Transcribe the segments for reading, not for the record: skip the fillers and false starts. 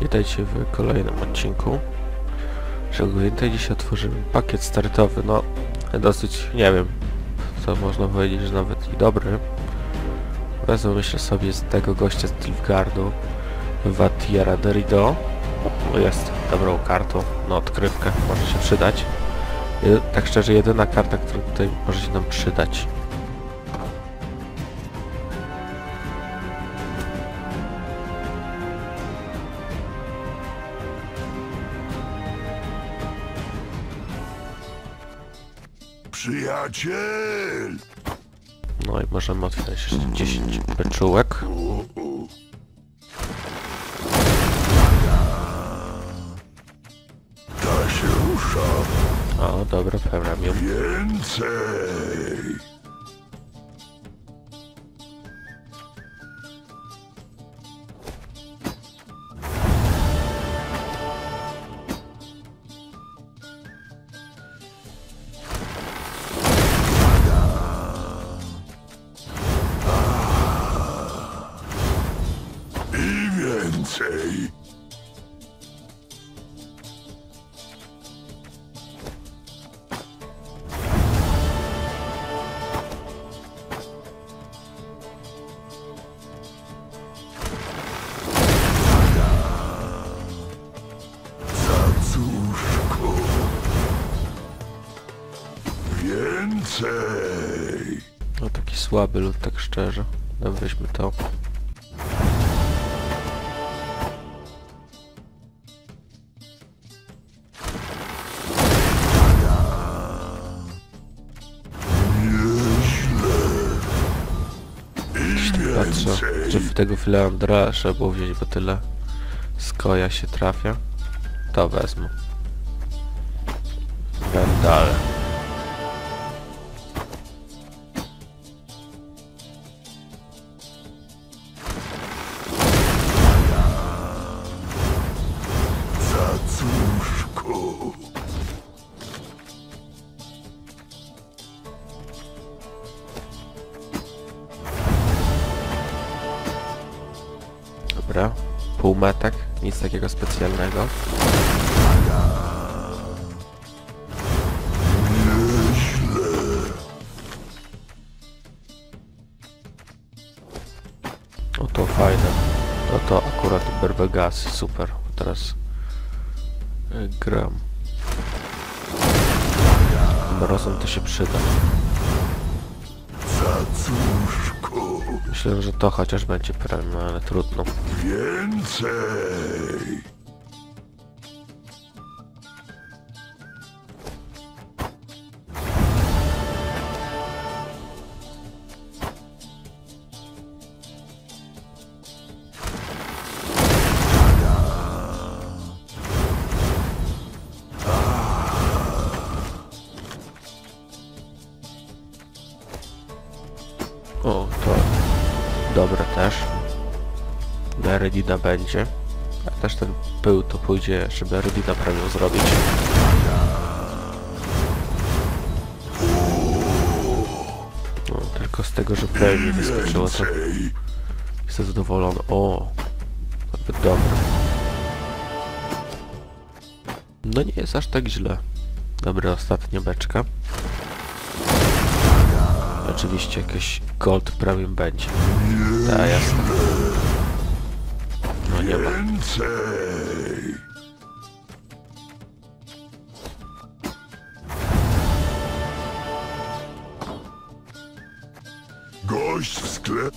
Witajcie w kolejnym odcinku. Więcej dzisiaj otworzymy pakiet startowy, no dosyć, nie wiem, co można powiedzieć, że nawet i dobry. Wezmę, myślę sobie, z tego gościa z Trifgaardu, Vatiara Derido. No jest dobrą kartą, no odkrywkę, może się przydać. Tak szczerze, jedyna karta, która tutaj może się nam przydać. Przyjaciel! No i możemy otwierać jeszcze 10 beczułek. Ta się rusza. O, dobra, pełniam ją. Więcej! No taki słaby lud, tak szczerze. No weźmy to. Patrzę, czy w tego chwilę Andra trzeba było wziąć, bo tyle Skoja się trafia. To wezmę. Dalej. Dobra, półmetek, nic takiego specjalnego. O to fajne, no to akurat Barbagas, super, teraz gram. Mrozom to się przyda. Myślę, że to chociaż będzie premium, ale trudno. Więcej! O, to dobre też. Na Redyda będzie. A też ten pył to pójdzie, żeby Redyda prawie zrobić. No, tylko z tego, że prawie nie wyskoczyło, to jestem zadowolony. O, to dobre. No nie jest aż tak źle. Dobra, ostatnia beczka. Oczywiście jakieś gold premium będzie. Ta, jasne. No nie ma. Gość w sklep.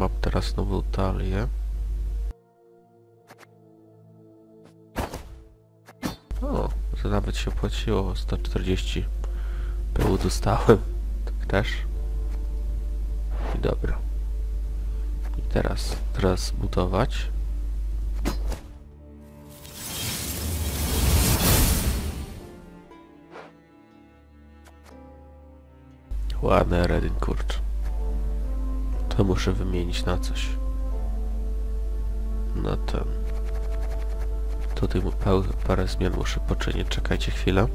Mam teraz nową talię. O, to nawet się opłaciło. 140 pyłu dostałem. Tak też. I dobra. I teraz budować. Ładny Redyn, kurczę. To muszę wymienić na coś. Na ten. Tutaj parę zmian muszę poczynić. Czekajcie chwilę.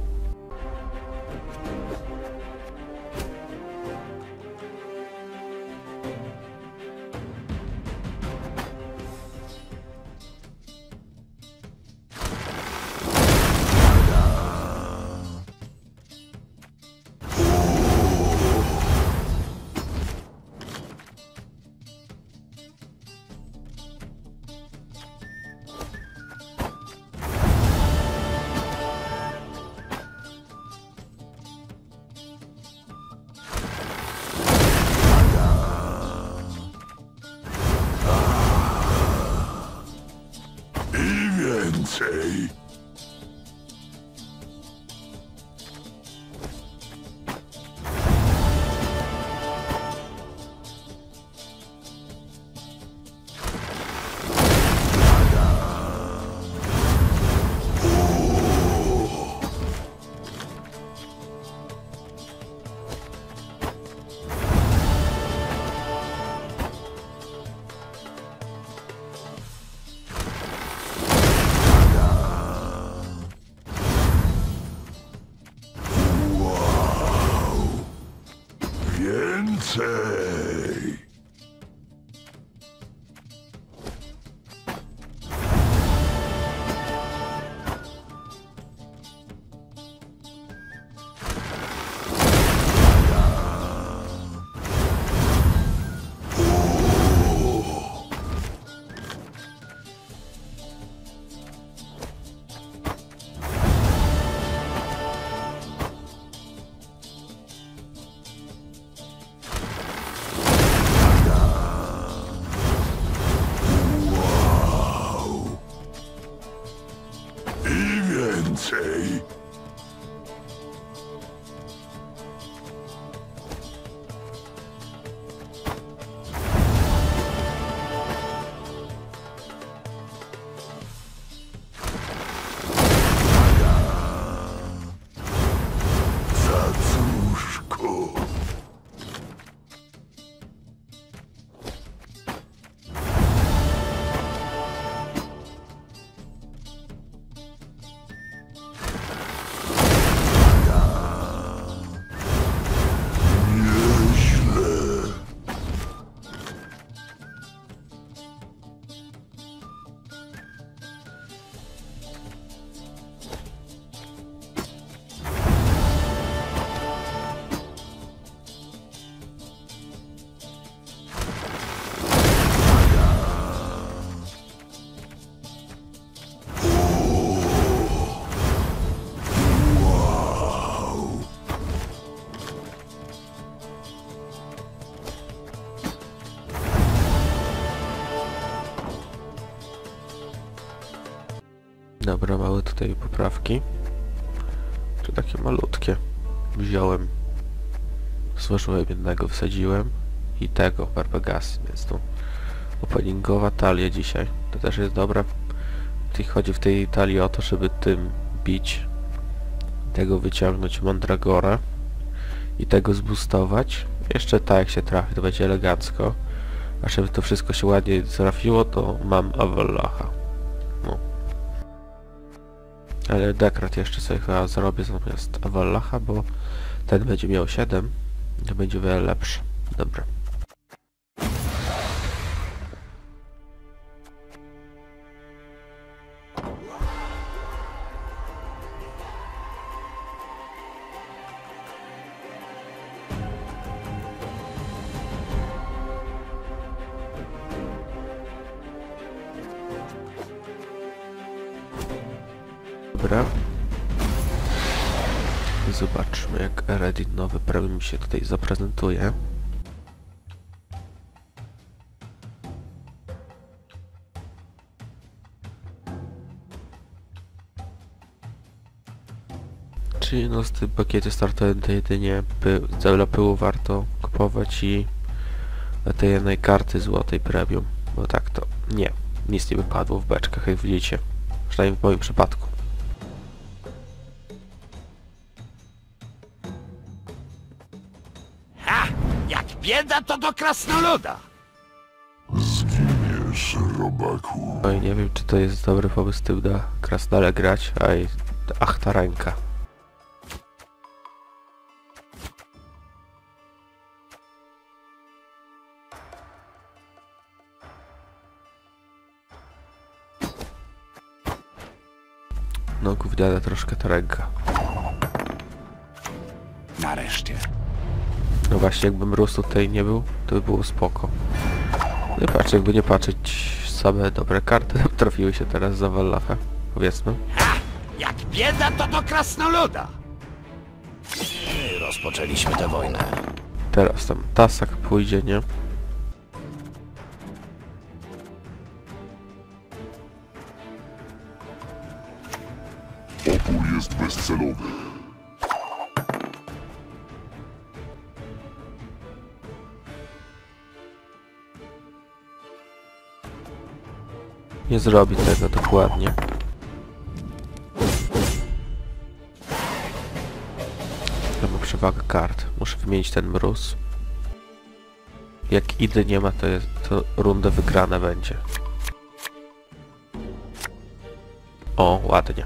Dobra, małe tutaj poprawki. To takie malutkie. Wziąłem. Złożyłem jednego, wsadziłem. I tego, Barbagas. Więc tu openingowa talia dzisiaj. To też jest dobra. Chodzi w tej talii o to, żeby tym bić. Tego wyciągnąć Mandragora. I tego zbustować. Jeszcze tak jak się trafi, to będzie elegancko. A żeby to wszystko się ładnie trafiło, to mam Avallac'ha. Ale dekrat jeszcze sobie chyba zrobię zamiast Avallac'ha, bo ten będzie miał 7, to będzie wiele lepszy. Dobra. Zobaczmy, jak Edredin nowy prawie mi się tutaj zaprezentuje. Czyli no z tym pakiety startowym to jedynie dla pyłu warto kupować i tej jednej karty złotej premium. Bo tak to nie, nic nie wypadło w beczkach, jak widzicie. Przynajmniej w moim przypadku. Jak bieda, to do krasnoluda! Zginiesz, robaku. Oj, nie wiem, czy to jest dobry pomysł tym na krasnale grać, ach ta ręka. No gówniana troszkę ta ręka. Nareszcie. No właśnie, jakbym rósł tutaj nie był, to by było spoko. No i patrz, jakby nie patrzeć, same dobre karty trafiły się teraz za Avallachę, powiedzmy. Ha! Jak bieda, to do krasnoluda! I rozpoczęliśmy tę wojnę. Teraz tam tasak pójdzie, nie? Opór jest bezcelowy. Nie zrobi tego dokładnie. Mamy przewagę kart. Muszę wymienić ten mróz. Jak idy nie ma, to runda wygrana będzie. O, ładnie.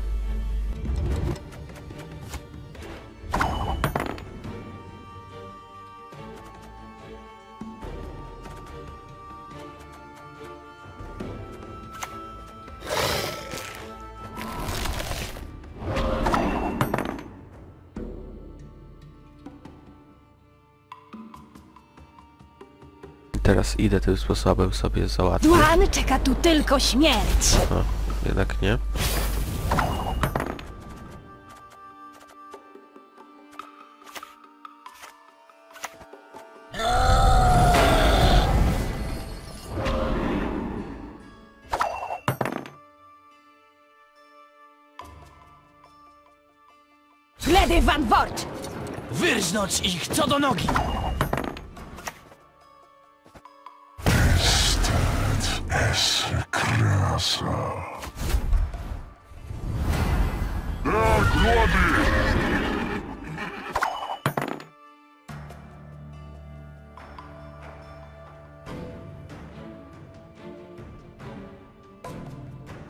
Teraz idę tym sposobem sobie załatwić. Dłan czeka tu tylko śmierć! O, jednak nie. Gledy Van Wort! Wyrżnąć ich co do nogi!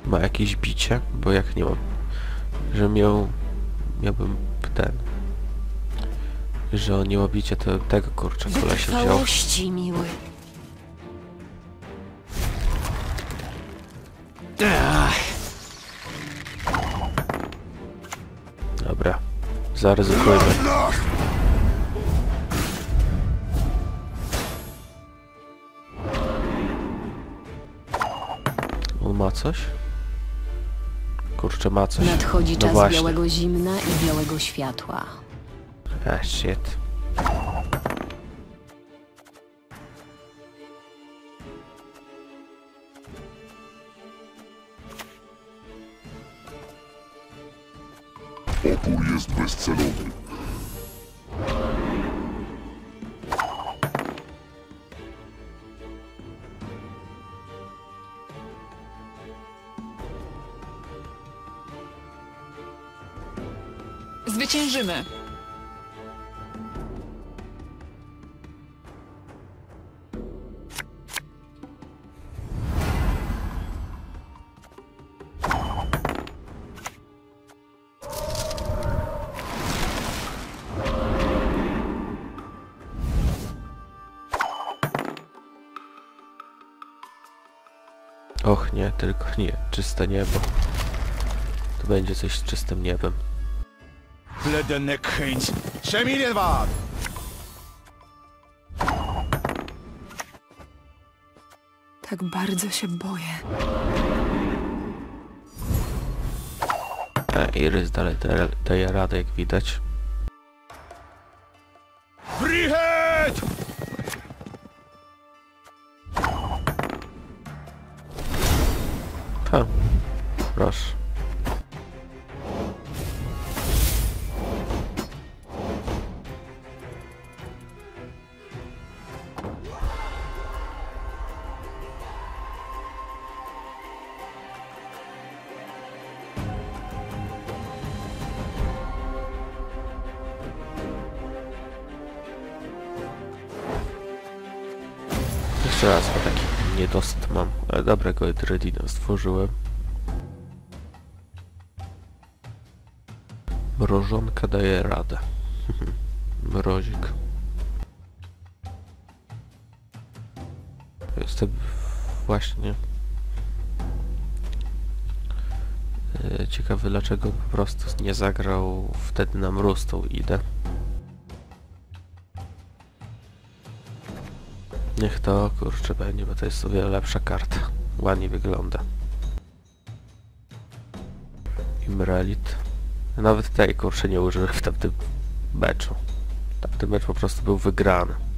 Ma jakieś bicie? Bo jak nie mam, że miałbym ten, że on nie ma bicia, to tego kurczę kolesia wziął. Miły. Dobra, zaryzykujmy. On ma coś? Kurczę, ma coś. Nadchodzi czas białego zimna i białego światła. Ah, shit. Opór jest bezcelowy. Zwyciężymy. Och nie, tylko nie, czyste niebo. To będzie coś z czystym niebem. Bledenek chęć. Szemilienwad! Tak bardzo się boję. A Iris dalej daje radę, jak widać. Frihet! Ha, proszę. Jeszcze raz, bo taki niedosyt mam. Ale dobrego Edredina stworzyłem. Mrożonka daje radę. Mrozik. Jestem właśnie ciekawy, dlaczego po prostu nie zagrał wtedy na mróz tą idę. Niech to kurczę będzie, bo to jest o wiele lepsza karta. Ładnie wygląda. Imrelit. Nawet tej kurczę nie użyłem w tamtym meczu. Tamten mecz po prostu był wygrany.